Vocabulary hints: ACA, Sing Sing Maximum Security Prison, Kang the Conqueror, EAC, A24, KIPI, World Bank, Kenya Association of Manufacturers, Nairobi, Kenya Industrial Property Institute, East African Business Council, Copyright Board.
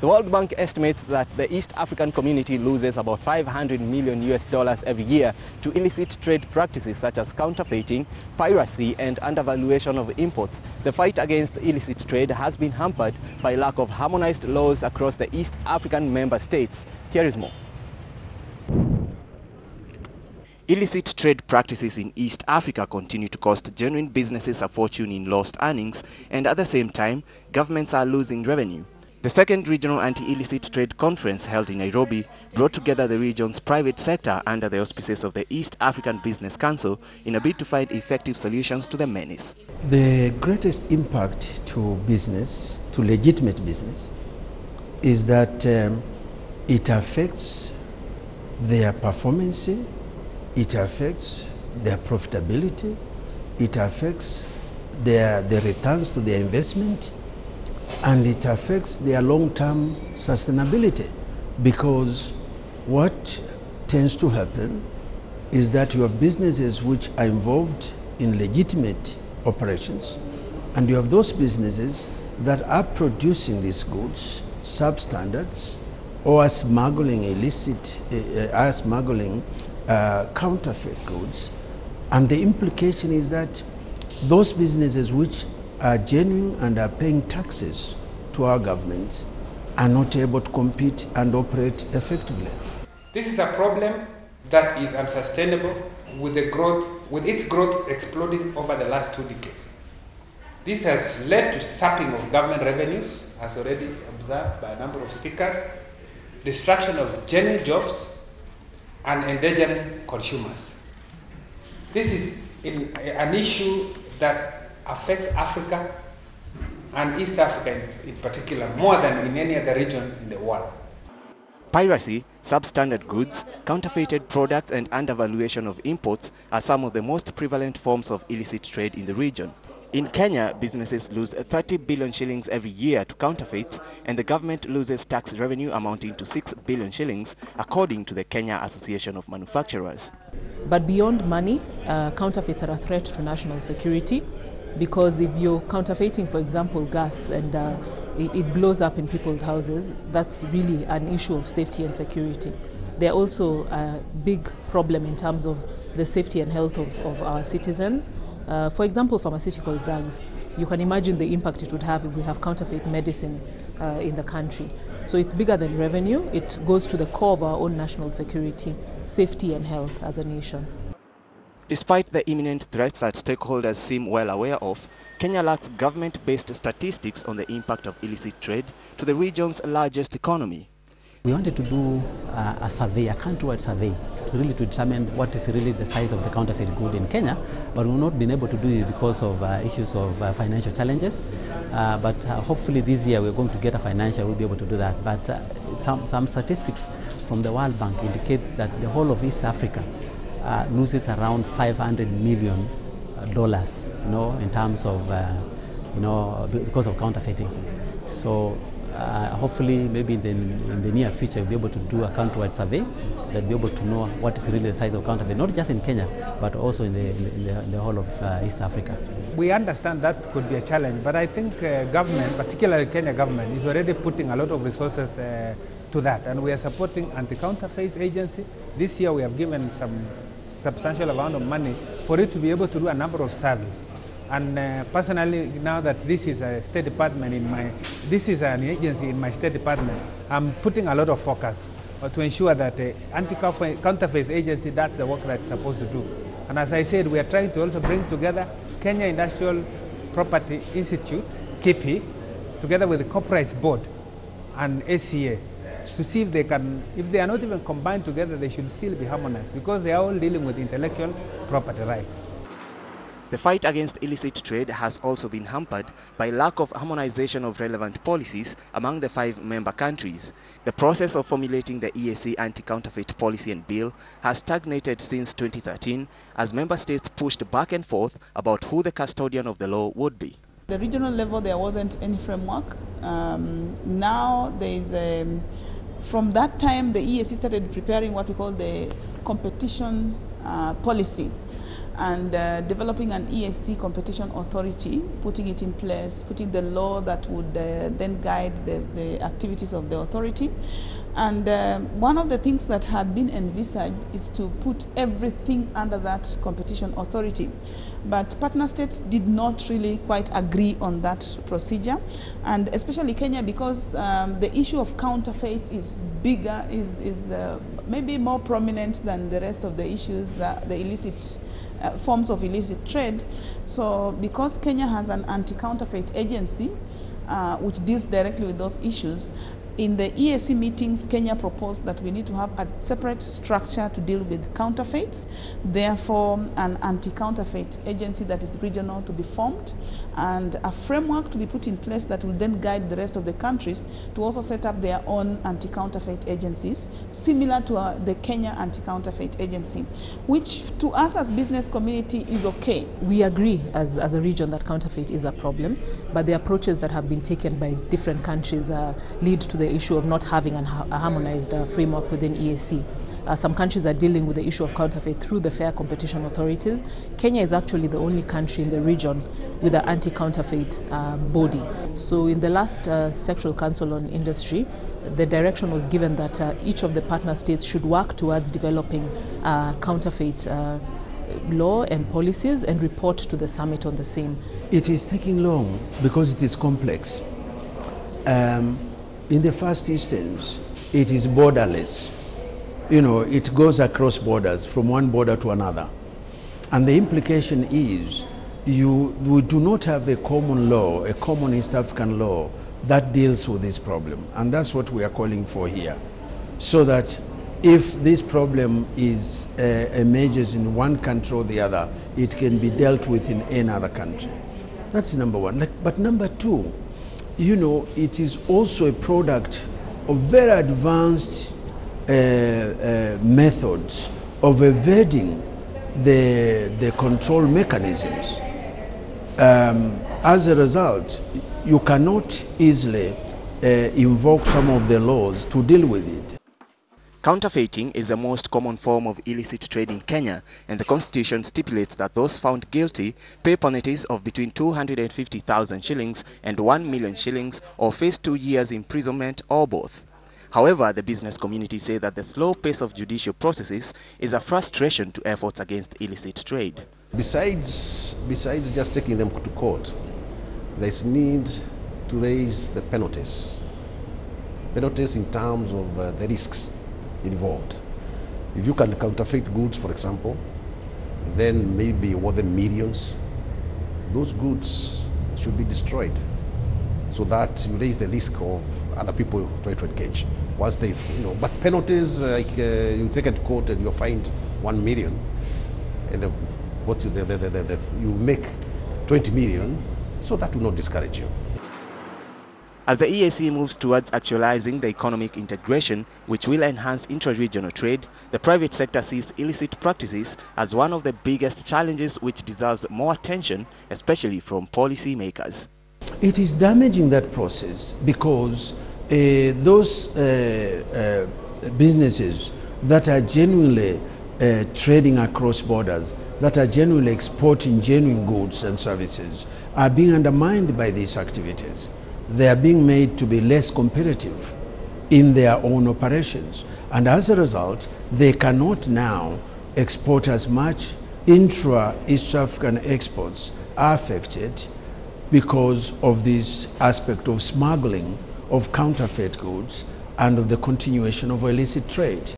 The World Bank estimates that the East African community loses about $500 million every year to illicit trade practices such as counterfeiting, piracy, and undervaluation of imports. The fight against illicit trade has been hampered by lack of harmonized laws across the East African member states. Here is more. Illicit trade practices in East Africa continue to cost genuine businesses a fortune in lost earnings, and at the same time, governments are losing revenue. The second regional anti-illicit trade conference held in Nairobi brought together the region's private sector under the auspices of the East African Business Council in a bid to find effective solutions to the menace. The greatest impact to business, to legitimate business, is that it affects their performance. It affects their profitability, it affects their returns to their investment, and it affects their long-term sustainability, because what tends to happen is that you have businesses which are involved in legitimate operations, and you have those businesses that are producing these goods substandards or are smuggling counterfeit goods, and the implication is that those businesses which are genuine and are paying taxes to our governments are not able to compete and operate effectively. This is a problem that is unsustainable, with its growth exploding over the last 2 decades. This has led to sapping of government revenues, as already observed by a number of speakers, destruction of genuine jobs, and endangering consumers. This is an issue that affects Africa and East Africa in particular more than in any other region in the world. Piracy, substandard goods, counterfeited products, and undervaluation of imports are some of the most prevalent forms of illicit trade in the region. In Kenya, businesses lose 30 billion shillings every year to counterfeits, and the government loses tax revenue amounting to 6 billion shillings, according to the Kenya Association of Manufacturers. But beyond money, counterfeits are a threat to national security, because if you're counterfeiting, for example, gas, and it blows up in people's houses, that's really an issue of safety and security. They're also a big problem in terms of the safety and health of our citizens. For example, pharmaceutical drugs. You can imagine the impact it would have if we have counterfeit medicine in the country. So it's bigger than revenue. It goes to the core of our own national security, safety and health as a nation. Despite the imminent threat that stakeholders seem well aware of, Kenya lacks government-based statistics on the impact of illicit trade to the region's largest economy. We wanted to do a survey, a countrywide survey, really to determine what is really the size of the counterfeit good in Kenya, but we've not been able to do it because of issues of financial challenges. But hopefully this year we're going to get a financial, we'll be able to do that. But some statistics from the World Bank indicates that the whole of East Africa loses around $500 million, you know, in terms of, you know, because of counterfeiting. So. Hopefully, maybe in the near future, we'll be able to do a countrywide survey that we'll be able to know what is really the size of counterfeit, not just in Kenya, but also in the whole of East Africa. We understand that could be a challenge, but I think government, particularly Kenya government, is already putting a lot of resources to that, and we are supporting anti-counterfeit agency. This year, we have given some substantial amount of money for it to be able to do a number of surveys. And personally, now that this is a State Department this is an agency in my State Department, I'm putting a lot of focus to ensure that the anti-counterfeit agency, that's the work that it's supposed to do. And as I said, we are trying to also bring together Kenya Industrial Property Institute, KIPI, together with the Copyright Board and ACA, to see if they can, if they are not even combined together, they should still be harmonized, because they are all dealing with intellectual property rights. The fight against illicit trade has also been hampered by lack of harmonization of relevant policies among the 5 member countries. The process of formulating the EAC anti-counterfeit policy and bill has stagnated since 2013 as member states pushed back and forth about who the custodian of the law would be. The regional level, there wasn't any framework. Now there is a... From that time, the EAC started preparing what we call the competition policy. and developing an EAC competition authority, putting it in place, putting the law that would then guide the activities of the authority. And one of the things that had been envisaged is to put everything under that competition authority. But partner states did not really quite agree on that procedure, and especially Kenya, because the issue of counterfeits is bigger, is maybe more prominent than the rest of the issues, that the illicit forms of illicit trade. So because Kenya has an anti-counterfeit agency, which deals directly with those issues, in the EAC meetings, Kenya proposed that we need to have a separate structure to deal with counterfeits, therefore an anti-counterfeit agency that is regional to be formed, and a framework to be put in place that will then guide the rest of the countries to also set up their own anti-counterfeit agencies, similar to the Kenya anti-counterfeit agency, which to us as business community is okay. We agree as a region that counterfeit is a problem, but the approaches that have been taken by different countries lead to the issue of not having a harmonized framework within EAC. Some countries are dealing with the issue of counterfeit through the fair competition authorities. Kenya is actually the only country in the region with an anti-counterfeit body. So in the last Sectoral Council on Industry, the direction was given that each of the partner states should work towards developing counterfeit law and policies and report to the summit on the same. It is taking long because it is complex. In the first instance, it is borderless. You know, it goes across borders, from one border to another. And the implication is we do not have a common law, a common East African law that deals with this problem. And that's what we are calling for here. So that if this problem is emerges in one country or the other, it can be dealt with in another country. That's number one. But number two, you know, it is also a product of very advanced methods of evading the control mechanisms. As a result, you cannot easily invoke some of the laws to deal with it. Counterfeiting is the most common form of illicit trade in Kenya, and the constitution stipulates that those found guilty pay penalties of between 250,000 shillings and 1 million shillings, or face 2 years imprisonment or both. However, the business community say that the slow pace of judicial processes is a frustration to efforts against illicit trade. Besides just taking them to court, there's need to raise the penalties in terms of the risks involved. If you can counterfeit goods, for example, then maybe worth millions, those goods should be destroyed so that you raise the risk of other people trying to engage. Once they've, you know, but penalties like you take it to court and you're fined 1 million, and you make 20 million, so that will not discourage you. As the EAC moves towards actualizing the economic integration, which will enhance intra-regional trade, the private sector sees illicit practices as one of the biggest challenges which deserves more attention, especially from policy makers. It is damaging that process because those businesses that are genuinely trading across borders, that are genuinely exporting genuine goods and services, are being undermined by these activities. They are being made to be less competitive in their own operations. And as a result, they cannot now export as much. Intra-East African exports are affected because of this aspect of smuggling of counterfeit goods and of the continuation of illicit trade.